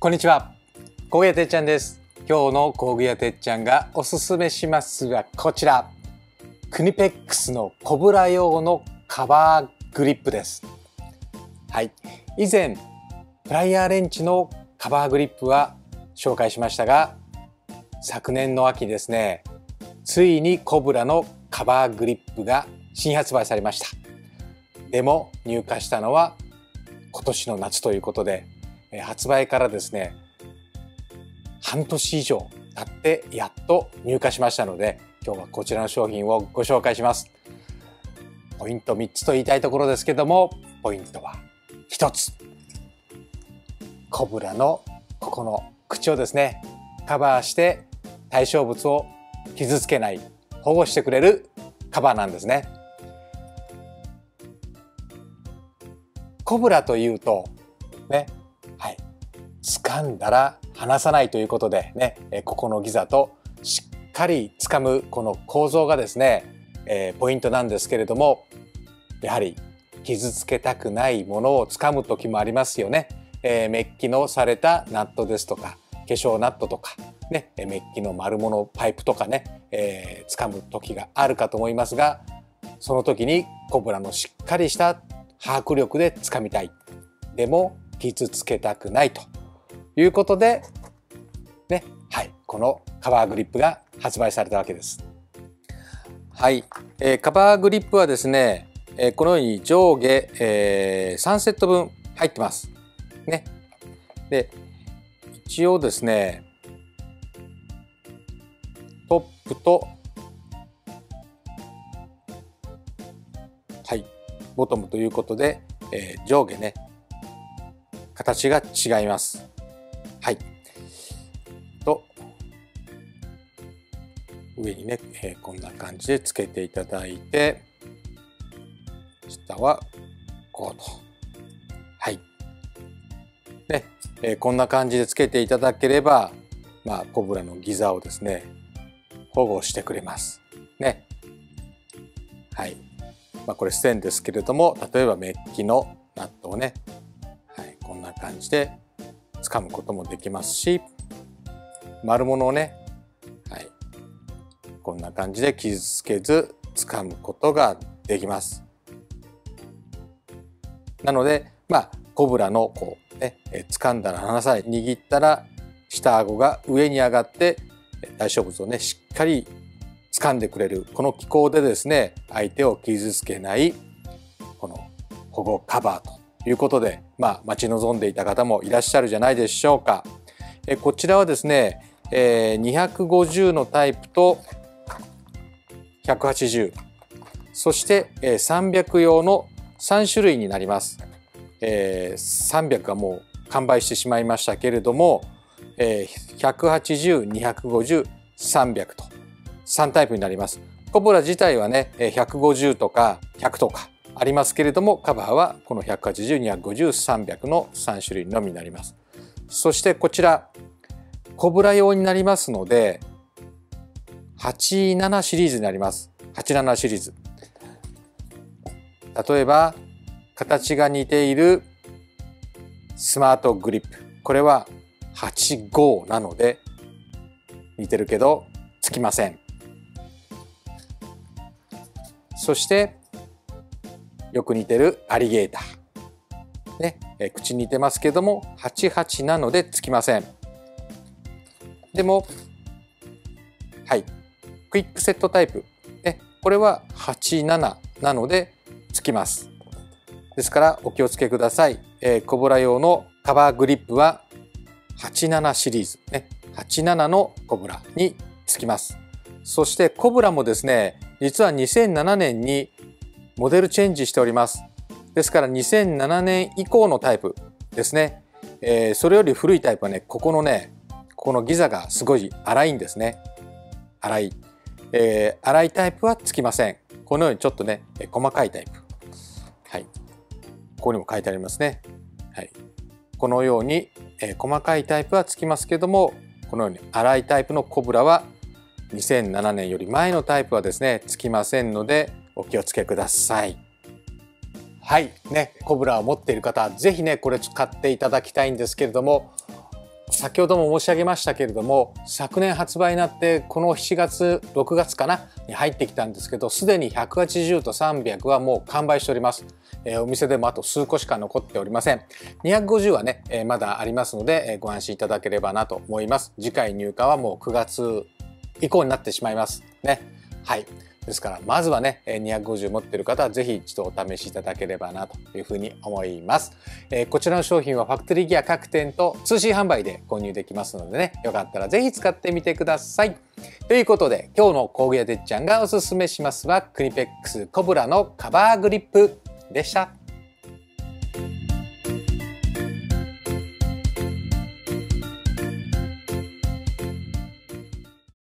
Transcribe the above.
こんにちは、工具屋てっちゃんです。今日の工具屋てっちゃんがおすすめしますはこちら、クニペックスのコブラ用のカバーグリップです。はい、以前プライヤーレンチのカバーグリップは紹介しましたが、昨年の秋ですね、ついにコブラのカバーグリップが新発売されました。でも入荷したのは今年の夏ということで、発売からですね半年以上経ってやっと入荷しましたので、今日はこちらの商品をご紹介します。ポイント3つと言いたいところですけども、ポイントは1つ、コブラのここの口をですねカバーして対象物を傷つけない、保護してくれるカバーなんですね。コブラというとね、はい、掴んだら離さないということでね、ここのギザとしっかり掴むこの構造がですね、ポイントなんですけれども、やはり傷つけたくないものを掴む時もありますよね。メッキのされたナットですとか、化粧ナットとかね、メッキの丸物パイプとかね、掴む時があるかと思いますが、その時にコブラのしっかりした迫力で掴みたい、でも傷つけたくないということでね、はい、このカバーグリップが発売されたわけです。はい、カバーグリップはですね、このように上下、3セット分入ってますね。で一応ですね、トップと、はい、ボトムということで、上下ね形が違います。はい。と上にね、こんな感じでつけていただいて、下はこうと、はい。ね、こんな感じでつけていただければ、まあコブラのギザをですね保護してくれますね。はい。まあこれステンですけれども、例えばメッキのナットをね、はい、こんな感じで掴むこともできますし、丸物をね、はい、こんな感じで傷つけず掴むことができます。なので、まあコブラのこうね、掴んだら離さない、握ったら下顎が上に上がって対象物をねしっかり掴んでくれる、この機構でですね相手を傷つけないこの保護カバーということで、まあ待ち望んでいた方もいらっしゃるじゃないでしょうか。こちらはですね、250のタイプと180、そして300用の3種類になります。300がもう完売してしまいましたけれども、180、250、300と3タイプになります。コブラ自体はね150とか100とかありますけれども、カバーはこの180、250、300の3種類のみになります。そしてこちらコブラ用になりますので、87シリーズになります。87シリーズ、例えば形が似ているスマートグリップ、これは85なので似てるけどつきません。そしてよく似てるアリゲーター、ね、口似てますけども88なのでつきません。でも、はい、クイックセットタイプ、ね、これは87なのでつきます。ですからお気をつけください。コブラ用のカバーグリップは87シリーズ、ね、87のコブラにつきます。そしてコブラもですね、実は2007年にモデルチェンジしております。ですから2007年以降のタイプですね。それより古いタイプはね、ここのギザがすごい粗いんですね。粗い。粗いタイプはつきません。このようにちょっとね、細かいタイプ。はい。ここにも書いてありますね。はい、このように、細かいタイプはつきますけども、このように粗いタイプのコブラは2007年より前のタイプはですねつきませんのでお気をつけください。はいね、コブラを持っている方は是非ねこれ使っていただきたいんですけれども、先ほども申し上げましたけれども、昨年発売になってこの7月6月かなに入ってきたんですけど、すでに180と300はもう完売しております。お店でもあと数個しか残っておりません。250はね、まだありますので、ご安心いただければなと思います。次回入荷はもう9月以降になってしまいますね。はい、ですからまずはね、250持ってる方はぜひ一度お試しいただければなというふうに思います。こちらの商品はファクトリーギア各店と通信販売で購入できますのでね、よかったらぜひ使ってみてください。ということで、今日の工具屋でっちゃんがおすすめしますはクニペックスコブラのカバーグリップでした。